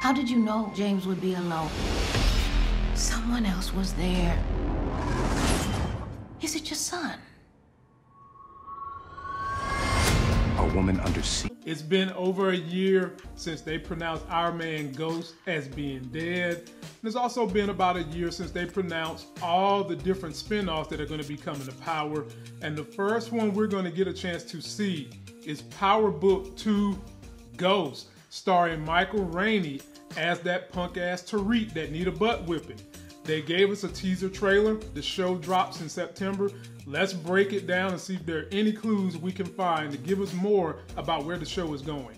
How did you know James would be alone? Someone else was there. Is it your son? A woman under siege. It's been over a year since they pronounced our man Ghost as being dead. And it's also been about a year since they pronounced all the different spinoffs that are going to be coming to Power. And the first one we're going to get a chance to see is Power Book II Ghost, starring Michael Rainey as that punk-ass Tariq that need a butt whipping. They gave us a teaser trailer. The show drops in September. Let's break it down and see if there are any clues we can find to give us more about where the show is going.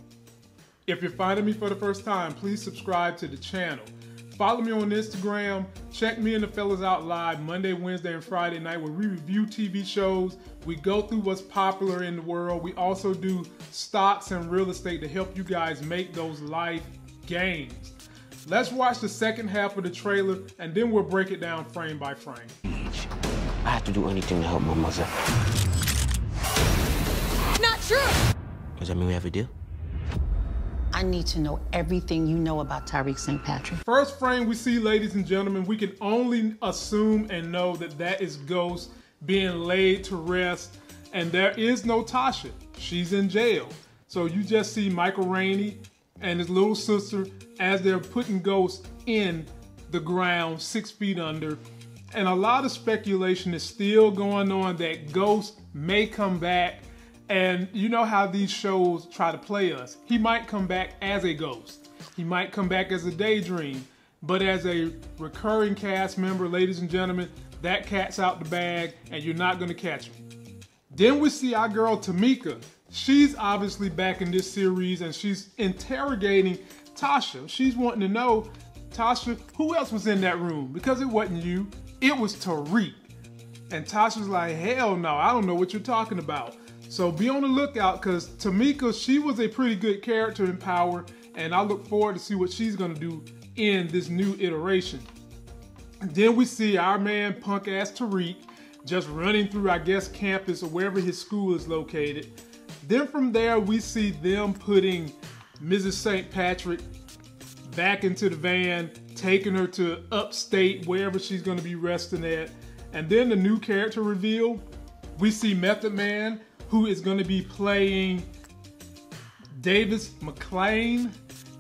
If you're finding me for the first time, please subscribe to the channel. Follow me on Instagram. Check me and the fellas out live Monday, Wednesday, and Friday night where we review TV shows. We go through what's popular in the world. We also do stocks and real estate to help you guys make those life gains. Let's watch the second half of the trailer, and then we'll break it down frame by frame. I have to do anything to help my mother. Not true! Does that mean we have a deal? I need to know everything you know about Tariq St. Patrick. First frame we see, ladies and gentlemen, we can only assume and know that that is Ghost being laid to rest, and there is no Tasha. She's in jail. So you just see Michael Rainey and his little sister as they're putting Ghost in the ground 6 feet under. And a lot of speculation is still going on that Ghost may come back. And you know how these shows try to play us. He might come back as a ghost. He might come back as a daydream. But as a recurring cast member, ladies and gentlemen, that cat's out the bag and you're not gonna catch him. Then we see our girl Tameika. She's obviously back in this series and she's interrogating Tasha. She's wanting to know, Tasha, who else was in that room? Because it wasn't you, it was Tariq. And Tasha's like, hell no, I don't know what you're talking about. So be on the lookout, because Tameika, she was a pretty good character in Power, and I look forward to see what she's gonna do in this new iteration. And then we see our man punk-ass Tariq just running through, I guess, campus or wherever his school is located. Then from there, we see them putting Mrs. St. Patrick back into the van, taking her to upstate, wherever she's gonna be resting at. And then the new character reveal, we see Method Man, who is gonna be playing Davis McLean,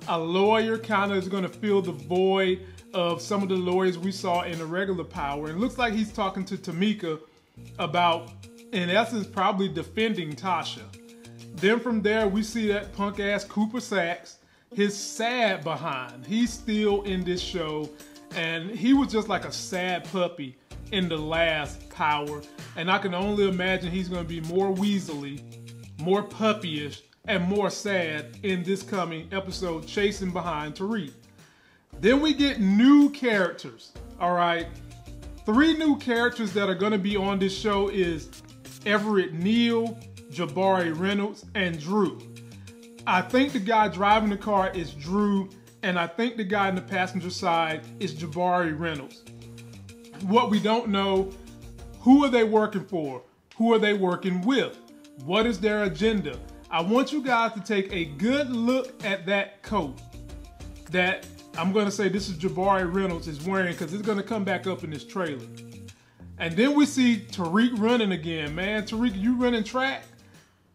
a lawyer, kinda is gonna fill the void of some of the lawyers we saw in the regular Power. And it looks like he's talking to Tameika about, in essence, probably defending Tasha. Then from there, we see that punk-ass Cooper Saxe, his sad behind. He's still in this show, and he was just like a sad puppy in the last Power. And I can only imagine he's gonna be more weaselly, more puppyish, and more sad in this coming episode, chasing behind Tariq. Then we get new characters, all right? 3 new characters that are gonna be on this show is Everett Neal, Jabari Reynolds, and Drew. I think the guy driving the car is Drew, and I think the guy in the passenger side is Jabari Reynolds. What we don't know, who are they working for? Who are they working with? What is their agenda? I want you guys to take a good look at that coat that I'm gonna say this is Jabari Reynolds is wearing, because it's gonna come back up in this trailer. And then we see Tariq running again. Man, Tariq, you running track?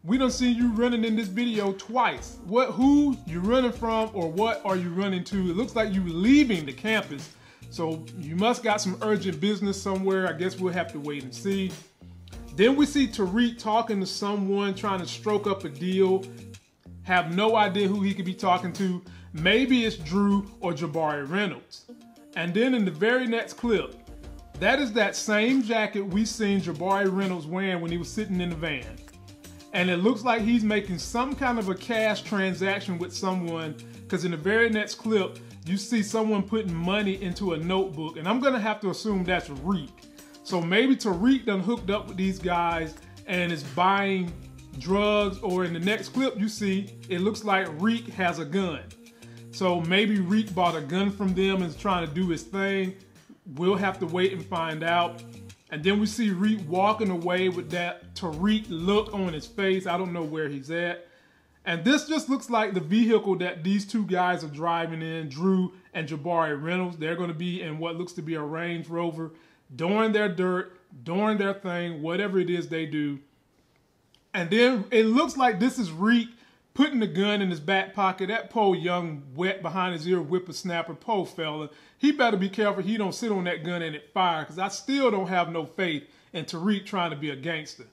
We done seen you running in this video twice. What, who you running from, or what are you running to? It looks like you leaving the campus. So you must got some urgent business somewhere. I guess we'll have to wait and see. Then we see Tariq talking to someone, trying to stroke up a deal. Have no idea who he could be talking to. Maybe it's Drew or Jabari Reynolds. And then in the very next clip, that is that same jacket we seen Jabari Reynolds wearing when he was sitting in the van. And it looks like he's making some kind of a cash transaction with someone, because in the very next clip, you see someone putting money into a notebook, and I'm gonna have to assume that's Tariq. So maybe Tariq done hooked up with these guys and is buying drugs, or in the next clip you see, it looks like Tariq has a gun. So maybe Tariq bought a gun from them and is trying to do his thing. We'll have to wait and find out. And then we see Tariq walking away with that Tariq look on his face. I don't know where he's at. And this just looks like the vehicle that these two guys are driving in, Drew and Jabari Reynolds. They're going to be in what looks to be a Range Rover, doing their dirt, doing their thing, whatever it is they do. And then it looks like this is Reek putting the gun in his back pocket. That Poe Young, wet behind his ear, whippersnapper, Poe fella. He better be careful he don't sit on that gun and it fire, because I still don't have no faith in Tariq trying to be a gangster.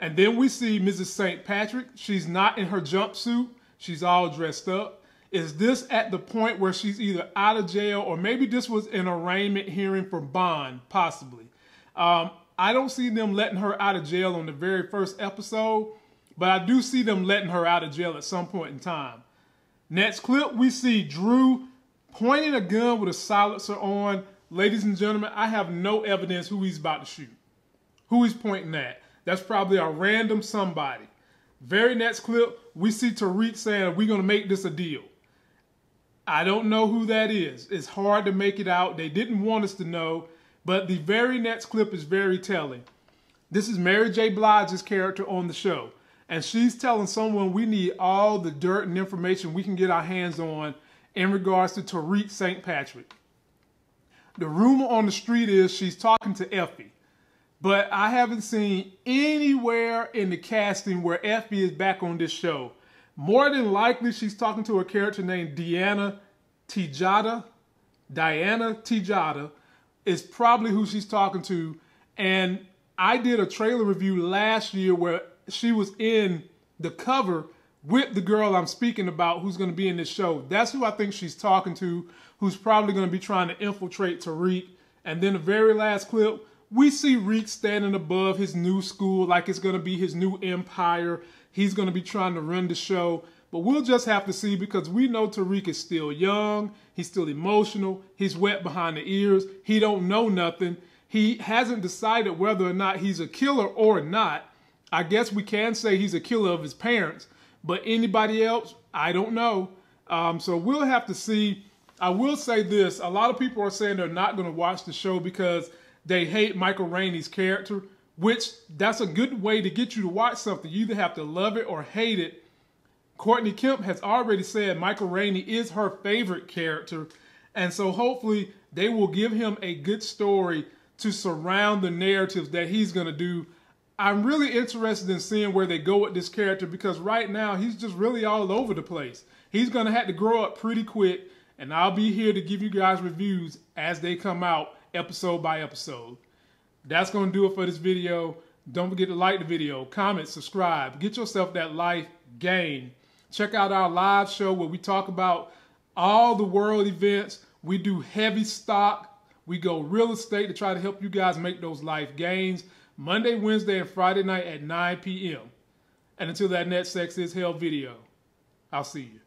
And then we see Mrs. St. Patrick. She's not in her jumpsuit. She's all dressed up. Is this at the point where she's either out of jail, or maybe this was an arraignment hearing for bond, possibly? I don't see them letting her out of jail on the very first episode, but I do see them letting her out of jail at some point in time. Next clip, we see Drew pointing a gun with a silencer on. Ladies and gentlemen, I have no evidence who he's about to shoot, who he's pointing at. That's probably a random somebody. Very next clip, we see Tariq saying, we're going to make this a deal. I don't know who that is. It's hard to make it out. They didn't want us to know. But the very next clip is very telling. This is Mary J. Blige's character on the show. And she's telling someone, we need all the dirt and information we can get our hands on in regards to Tariq St. Patrick. The rumor on the street is she's talking to Effie. But I haven't seen anywhere in the casting where Effie is back on this show. More than likely, she's talking to a character named Diana Tijada. Diana Tijada is probably who she's talking to. And I did a trailer review last year where she was in the cover with the girl I'm speaking about who's going to be in this show. That's who I think she's talking to, who's probably going to be trying to infiltrate Tariq. And then the very last clip, we see Reek standing above his new school like it's going to be his new empire. He's going to be trying to run the show. But we'll just have to see, because we know Tariq is still young. He's still emotional. He's wet behind the ears. He don't know nothing. He hasn't decided whether or not he's a killer or not. I guess we can say he's a killer of his parents. But anybody else, I don't know. So we'll have to see. I will say this. A lot of people are saying they're not going to watch the show because they hate Michael Rainey's character, which that's a good way to get you to watch something. You either have to love it or hate it. Courtney Kemp has already said Michael Rainey is her favorite character. And so hopefully they will give him a good story to surround the narratives that he's going to do. I'm really interested in seeing where they go with this character, because right now he's just really all over the place. He's going to have to grow up pretty quick, and I'll be here to give you guys reviews as they come out, episode by episode. That's going to do it for this video. Don't forget to like the video, comment, subscribe, get yourself that life game. Check out our live show where we talk about all the world events. We do heavy stock. We go real estate to try to help you guys make those life gains. Monday, Wednesday, and Friday night at 9 p.m. And until that next Sex is Hell video, I'll see you.